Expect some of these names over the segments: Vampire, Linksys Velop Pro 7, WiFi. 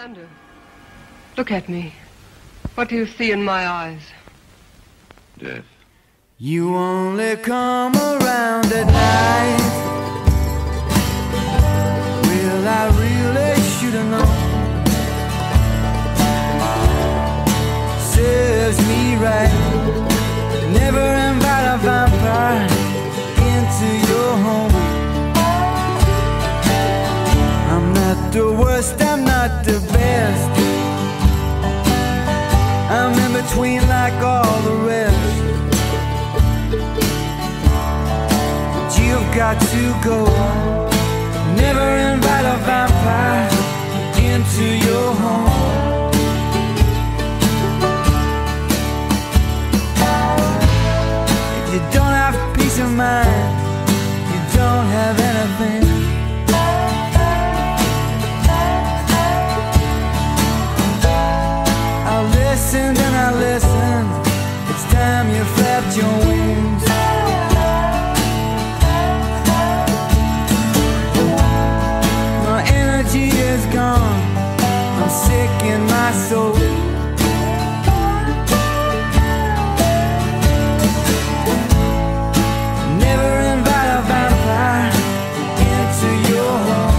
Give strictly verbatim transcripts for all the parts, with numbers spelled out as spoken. Sandra, look at me. What do you see in my eyes? Death. You only come around at night. Will I really should have known? Serves me right. Never invite a vampire into your home. I'm not the worst, I'm not the best. I'm in between like all the rest. But you've got to go. Never invite a vampire into your home. If you don't have peace of mind, you don't have anything. And I listened. It's time you flapped your wings. My energy is gone. I'm sick in my soul. Never invite a vampire into your home.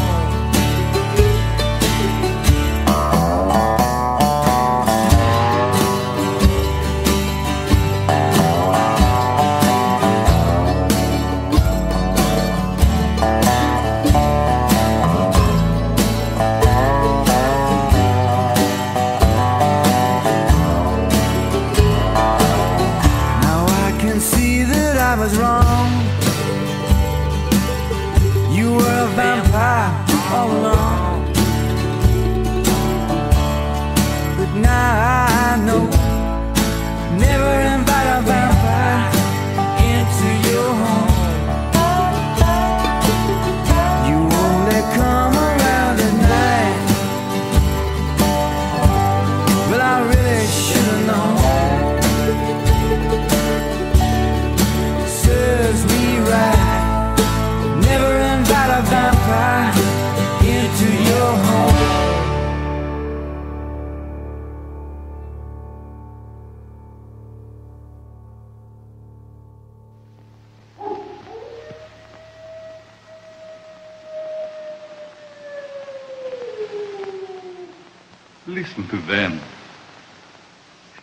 Listen to them,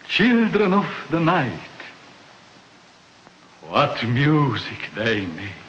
children of the night. What music they make.